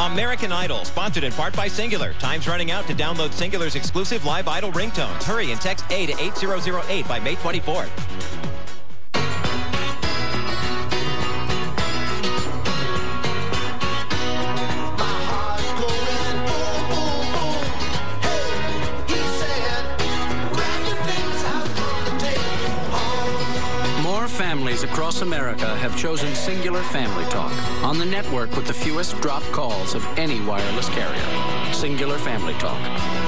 American Idol, sponsored in part by Cingular. Time's running out to download Cingular's exclusive live Idol ringtones. Hurry and text A to 8008 by May 24th. Families across America have chosen Cingular Family Talk on the network with the fewest drop calls of any wireless carrier. Cingular Family Talk.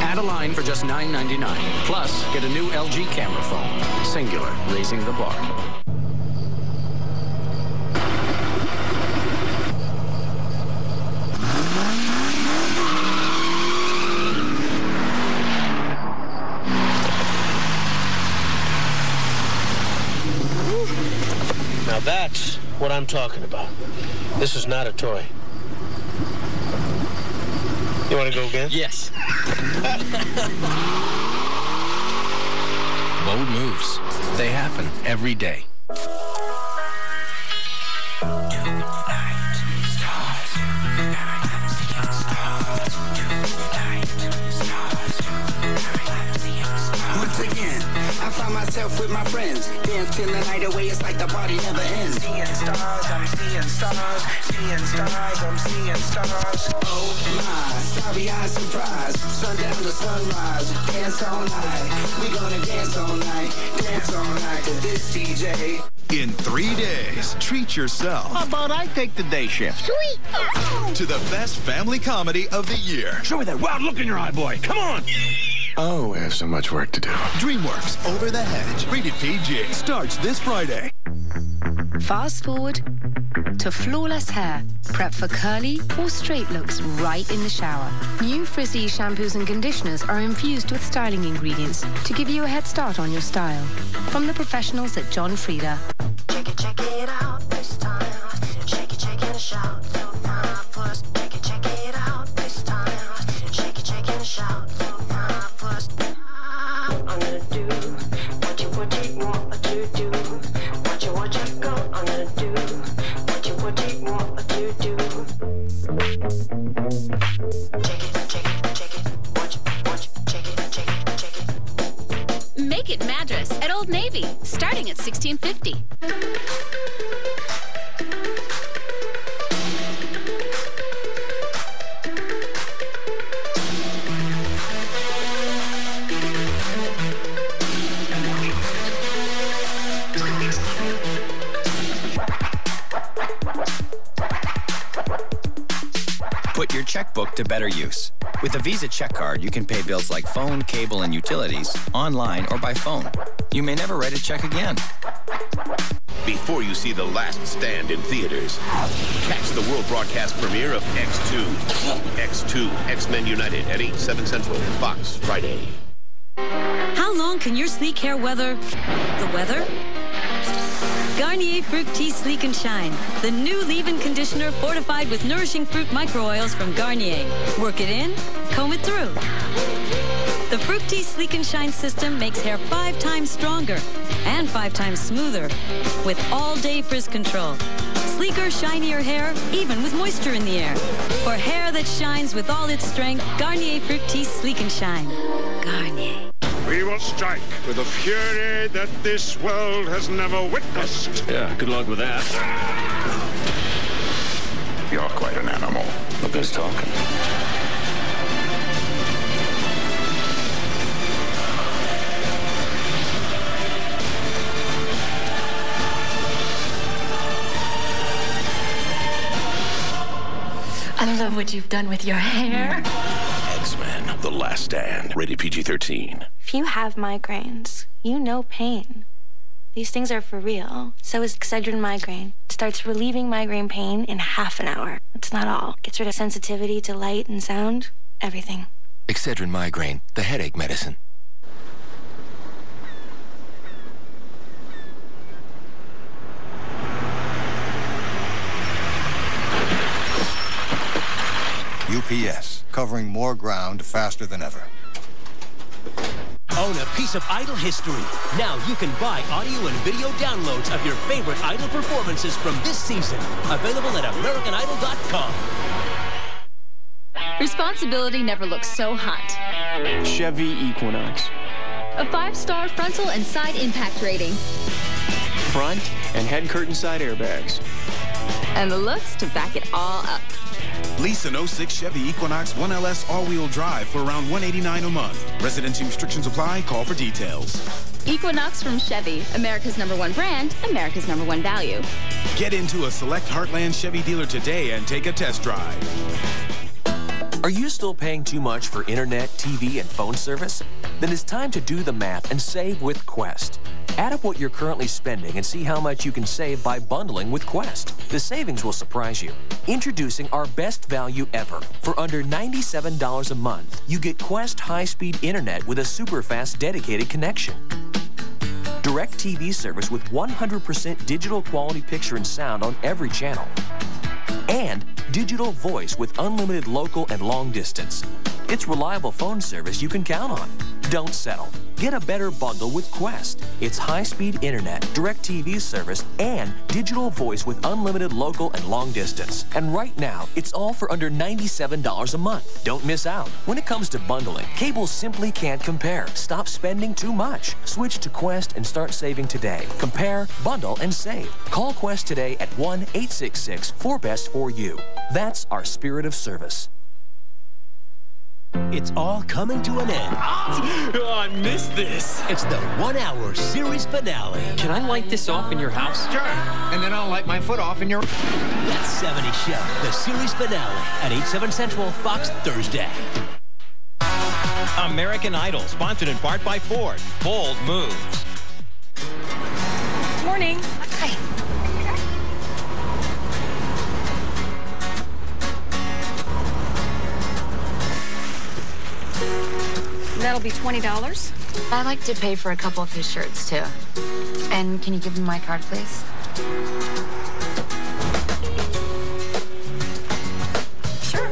Add a line for just $9.99. Plus, get a new LG camera phone. Cingular, raising the bar. That's what I'm talking about. This is not a toy. You want to go again? Yes. Bold moves. They happen every day. Myself with my friends, dancing the night away, it's like the party never ends. Seeing stars, I'm seeing stars, seeing stars, I'm seeing stars. Oh my, starry-eyed surprise, sundown to sunrise, dance all night, we gonna dance all night to this DJ. In 3 days, treat yourself. How about I take the day shift? Sweet! To the best family comedy of the year. Show me that wild look in your eye, boy, come on! Oh, we have so much work to do. DreamWorks, Over the Hedge, rated PG, starts this Friday. Fast forward to flawless hair. Prep for curly or straight looks right in the shower. New Frizz-Ease shampoos and conditioners are infused with styling ingredients to give you a head start on your style. From the professionals at John Frieda. Check it out this time. Shake it and shout. Don't mind first. Check it out this time. Shake it and shout. Make it mattress at Old Navy, starting at $16.50. Put your checkbook to better use. With a Visa check card, you can pay bills like phone, cable, and utilities, online or by phone. You may never write a check again. Before you see The Last Stand in theaters, catch the world broadcast premiere of X2. X2, X-Men United at 8, 7 Central, Fox, Friday. How long can your sleek hair weather the weather? Garnier Fructis Sleek and Shine, the new leave-in conditioner fortified with nourishing fruit micro oils from Garnier. Work it in, comb it through. The Fructis Sleek and Shine system makes hair 5 times stronger and 5 times smoother with all-day frizz control. Sleeker, shinier hair, even with moisture in the air. For hair that shines with all its strength, Garnier Fructis Sleek and Shine. Garnier. We will strike with a fury that this world has never witnessed. Yeah, good luck with that. You're quite an animal. Look who's talking. I love what you've done with your hair. X-Men, The Last Stand, rated PG-13. If you have migraines, you know pain. These things are for real. So is Excedrin Migraine. It starts relieving migraine pain in half an hour. It's not all. Gets rid of sensitivity to light and sound, everything. Excedrin Migraine, the headache medicine. UPS, covering more ground faster than ever. Own a piece of Idol history. Now you can buy audio and video downloads of your favorite Idol performances from this season. Available at AmericanIdol.com. Responsibility never looks so hot. Chevy Equinox. A 5-star frontal and side impact rating. Front and head curtain side airbags. And the looks to back it all up. Lease an 06 Chevy Equinox 1LS all-wheel drive for around $189 a month. Residency restrictions apply. Call for details. Equinox from Chevy, America's #1 brand, America's #1 value. Get into a select Heartland Chevy dealer today and take a test drive. Are you still paying too much for internet, TV, and phone service? Then it's time to do the math and save with Qwest. Add up what you're currently spending and see how much you can save by bundling with Qwest. The savings will surprise you. Introducing our best value ever. For under $97 a month, you get Qwest high-speed internet with a super-fast dedicated connection. DirecTV service with 100% digital quality picture and sound on every channel. And digital voice with unlimited local and long distance. It's reliable phone service you can count on. Don't settle. Get a better bundle with Qwest. It's high-speed internet, DirecTV service, and digital voice with unlimited local and long distance. And right now, it's all for under $97 a month. Don't miss out. When it comes to bundling, cable simply can't compare. Stop spending too much. Switch to Qwest and start saving today. Compare, bundle, and save. Call Qwest today at 1-866-4BEST4U. That's our spirit of service. It's all coming to an end. Oh, I missed this. It's the 1-hour series finale. Can I light this off in your house? Sure. And then I'll light my foot off in your... That's 70's Show, the series finale at 8/7 Central, Fox Thursday. American Idol, sponsored in part by Ford. Bold moves. Morning. Hi. That'll be $20. I'd like to pay for a couple of his shirts, too. And can you give me my card, please? Sure.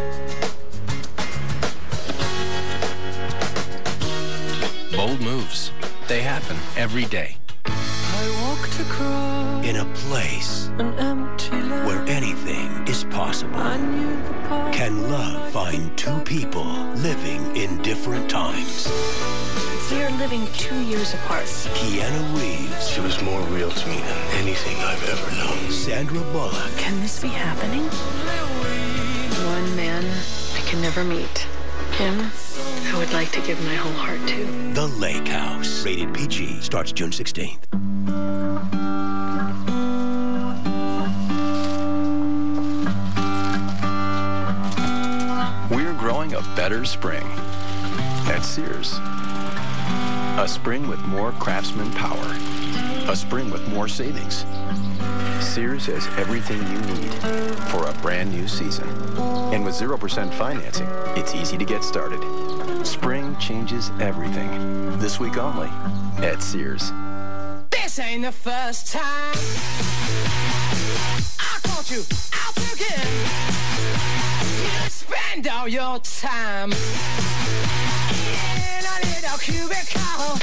Bold moves. They happen every day. I walked across in a place an empty land where anything is possible. Can love find two people living in different times? They're living 2 years apart. Keanu Reeves. She was more real to me than anything I've ever known. Sandra Bullock. Can this be happening? One man I can never meet. Him, I would like to give my whole heart to. The Lake House. Rated PG. Starts June 16th. We're growing a better spring at Sears. A spring with more craftsman power. A spring with more savings. Sears has everything you need for a brand new season. And with 0% financing, it's easy to get started. Spring changes everything. This week only at Sears. This ain't the first time I caught you out again. You spend all your time in a little cubicle.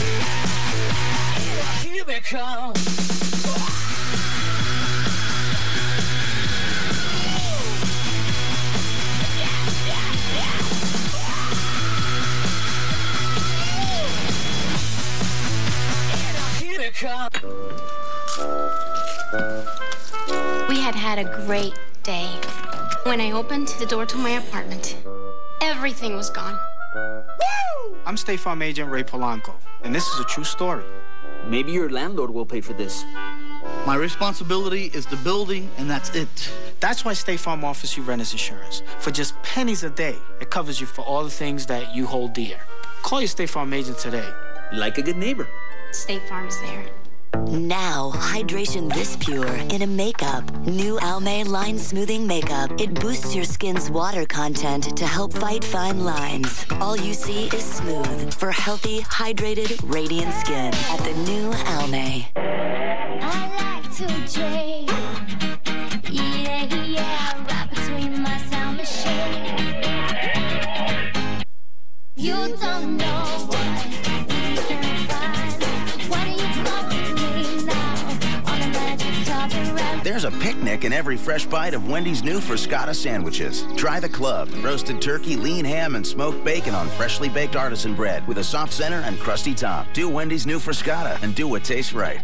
We had a great day. When I opened the door to my apartment, everything was gone. Woo! I'm State Farm agent Ray Polanco, and this is a true story. Maybe your landlord will pay for this. My responsibility is the building, and that's it. That's why State Farm offers you renter's insurance. For just pennies a day, it covers you for all the things that you hold dear. Call your State Farm agent today. Like a good neighbor. State Farm is there. Now, hydration this pure in a makeup. New Almay Line Smoothing Makeup. It boosts your skin's water content to help fight fine lines. All you see is smooth for healthy, hydrated, radiant skin at the new Almay. I like to drink. Yeah, yeah, right between my sound machine. You don't know what. There's a picnic pick in every fresh bite of Wendy's new Frescata sandwiches. Try the club, roasted turkey, lean ham, and smoked bacon on freshly baked artisan bread with a soft center and crusty top. Do Wendy's new Frescata and do what tastes right.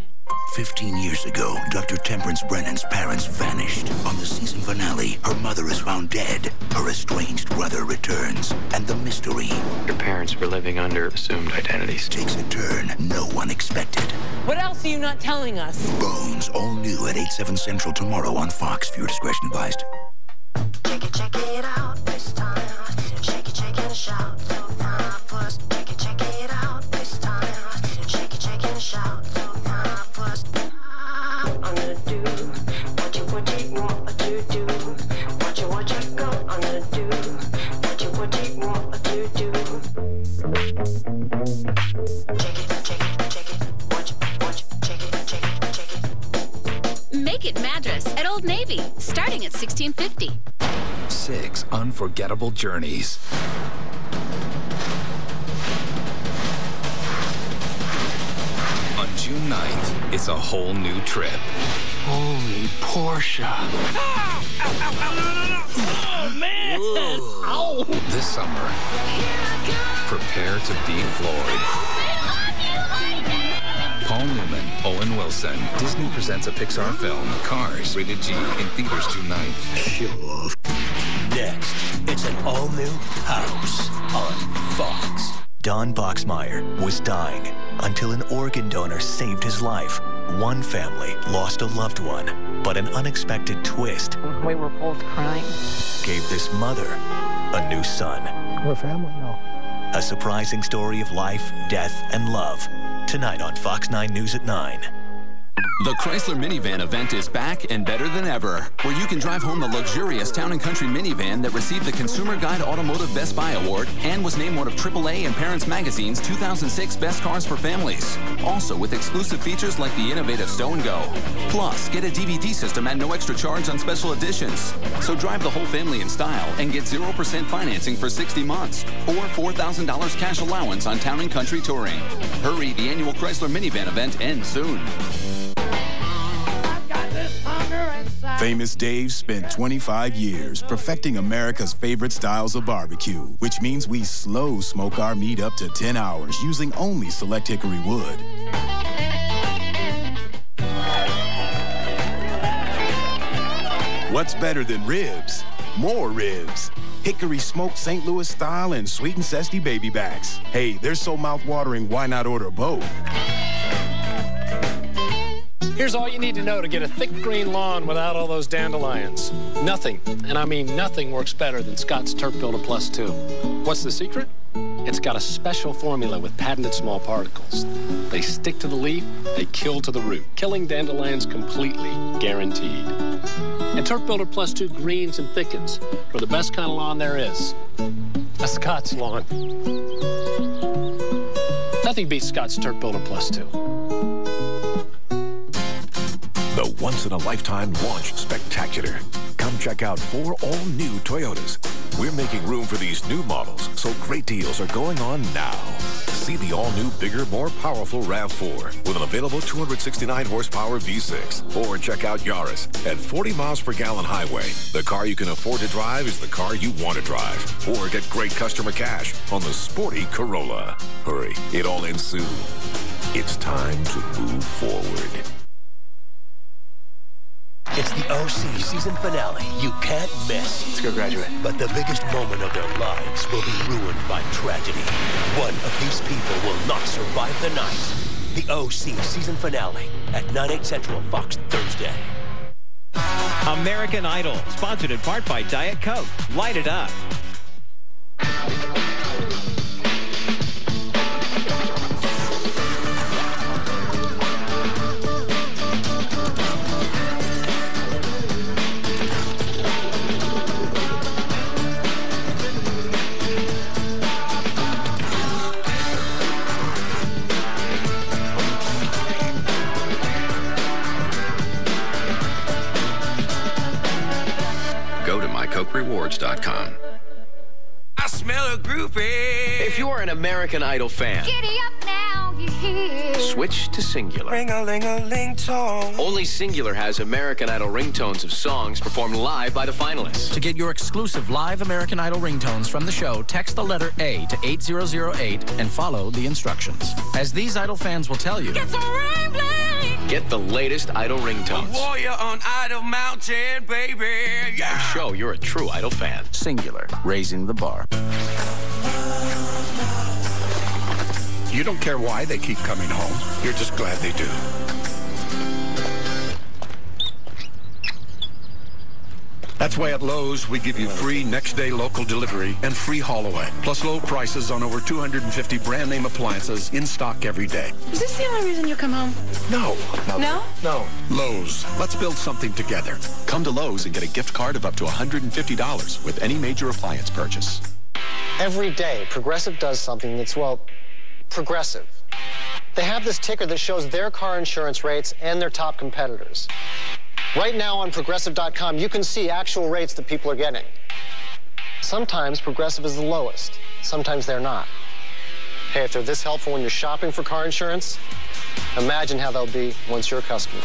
15 years ago, Dr. Temperance Brennan's parents vanished. On the season finale, her mother is found dead, her estranged brother returns, and the mystery... Your parents were living under assumed identities. ...takes a turn no one expected. What else are you not telling us? Bones, all new at 8/7 Central tomorrow on Fox. Viewer discretion advised. Check it out this time. Check it, shout. So far first. Check it out this time. Check it, shout. I'm gonna do what you want to do. What you go. I'm gonna do what you want to do. Check it. Check it. Make it Madras at Old Navy, starting at $16.50. 6 unforgettable journeys. June 9th, it's a whole new trip. Holy Porsche. Ah! Ow, ow, ow. No. Oh, man. Ow. This summer, prepare to be floored. Oh, Paul Newman, Owen Wilson. Disney presents a Pixar film, Cars, rated G, in theaters June 9th. Sure. Next, it's an all-new House on Fox. Don Boxmeyer was dying until an organ donor saved his life. One family lost a loved one, but an unexpected twist... We were both crying. ...gave this mother a new son. We're family now. A surprising story of life, death, and love. Tonight on Fox 9 News at 9. The Chrysler Minivan event is back and better than ever, where you can drive home the luxurious Town & Country minivan that received the Consumer Guide Automotive Best Buy Award and was named one of AAA and Parents Magazine's 2006 Best Cars for Families. Also with exclusive features like the innovative Stow & Go. Plus, get a DVD system at no extra charge on special editions. So drive the whole family in style and get 0% financing for 60 months or $4,000 cash allowance on Town & Country touring. Hurry, the annual Chrysler Minivan event ends soon. Famous Dave spent 25 years perfecting America's favorite styles of barbecue, which means we slow smoke our meat up to 10 hours using only select hickory wood. What's better than ribs? More ribs. Hickory smoked St. Louis style and sweet and zesty baby backs. Hey, they're so mouthwatering, why not order both? Here's all you need to know to get a thick green lawn without all those dandelions. Nothing, and I mean nothing, works better than Scott's Turf Builder Plus 2. What's the secret? It's got a special formula with patented small particles. They stick to the leaf, they kill to the root, killing dandelions completely, guaranteed. And Turf Builder Plus 2 greens and thickens for the best kind of lawn there is, a Scott's lawn. Nothing beats Scott's Turf Builder Plus 2. The once-in-a-lifetime launch spectacular. Come check out 4 all-new Toyotas. We're making room for these new models, so great deals are going on now. See the all-new, bigger, more powerful RAV4 with an available 269-horsepower V6. Or check out Yaris at 40 miles per gallon highway. The car you can afford to drive is the car you want to drive. Or get great customer cash on the sporty Corolla. Hurry, it all ends soon. It's time to move forward. It's the OC season finale. You can't miss. Let's go graduate. But the biggest moment of their lives will be ruined by tragedy. One of these people will not survive the night. The OC season finale at 9/8 Central, Fox, Thursday. American Idol, sponsored in part by Diet Coke. Light it up. Rewards.com. I smell a groupie. If you're an American Idol fan, giddy up now. Switch to Cingular. Ring-a-ling-a-ling tone. Only Cingular has American Idol ringtones of songs performed live by the finalists. To get your exclusive live American Idol ringtones from the show, text the letter A to 8008 and follow the instructions. As these Idol fans will tell you, get some rain, please. Get the latest Idol ringtones. A warrior on Idol Mountain, baby. Yeah. To show you're a true Idol fan. Cingular, raising the bar. You don't care why they keep coming home. You're just glad they do. That's why at Lowe's, we give you free next-day local delivery and free haul-away, plus low prices on over 250 brand-name appliances in stock every day. Is this the only reason you come home? No. No? No. Lowe's. Let's build something together. Come to Lowe's and get a gift card of up to $150 with any major appliance purchase. Every day, Progressive does something that's, well, Progressive. They have this ticker that shows their car insurance rates and their top competitors. Right now on Progressive.com, you can see actual rates that people are getting. Sometimes Progressive is the lowest. Sometimes they're not. Hey, if they're this helpful when you're shopping for car insurance, imagine how they'll be once you're a customer.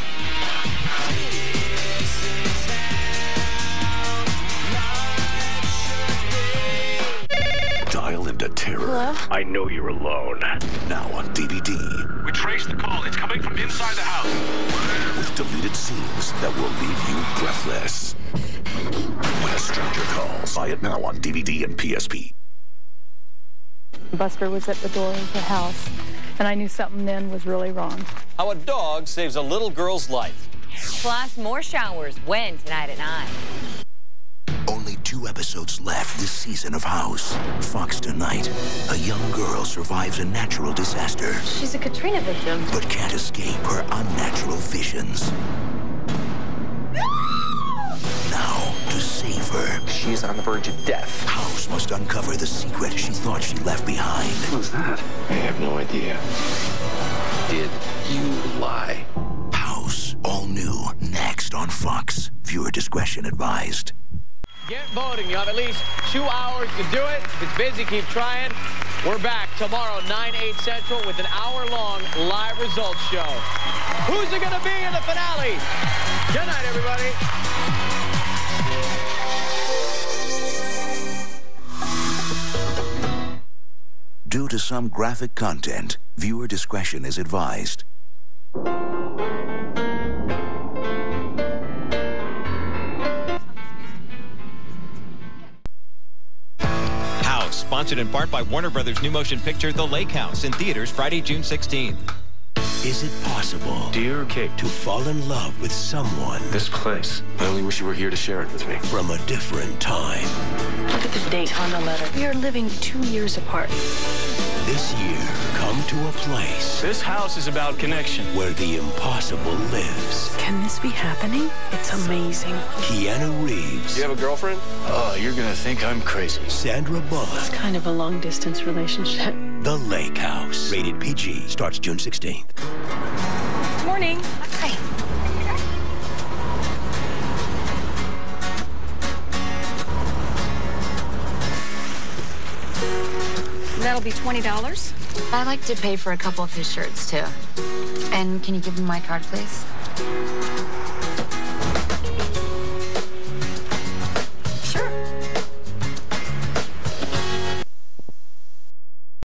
Into terror. Hello? I know you're alone. Now on DVD. We traced the call. It's coming from inside the house. With deleted scenes that will leave you breathless. When a stranger calls, buy it now on DVD and PSP. Buster was at the door of the house, and I knew something then was really wrong. How a dog saves a little girl's life. Plus, more showers when tonight at 9. Only 2 episodes left this season of House. Fox tonight. A young girl survives a natural disaster. She's a Katrina victim. But can't escape her unnatural visions. No! Now, to save her, she is on the verge of death. House must uncover the secret she thought she left behind. Who's that? I have no idea. Did you lie? House, all new, next on Fox. Viewer discretion advised. Get voting. You have at least 2 hours to do it. If it's busy, keep trying. We're back tomorrow, 9, 8 Central, with an hour-long live results show. Who's it going to be in the finale? Good night, everybody. Due to some graphic content, viewer discretion is advised. Sponsored in part by Warner Brothers' new motion picture, The Lake House, in theaters Friday, June 16th. Is it possible, dear Kate, to fall in love with someone? This place. I only wish you were here to share it with me. From a different time. Look at the date on the letter. We are living 2 years apart. This year, come to a place. This house is about connection. Where the impossible lives. Can this be happening? It's amazing. Keanu Reeves. Do you have a girlfriend? Oh, you're gonna think I'm crazy. Sandra Bullock. It's kind of a long-distance relationship. The Lake House. Rated PG. Starts June 16th. Morning. Hi. That'll be $20. I'd like to pay for a couple of his shirts, too. And can you give me my card, please?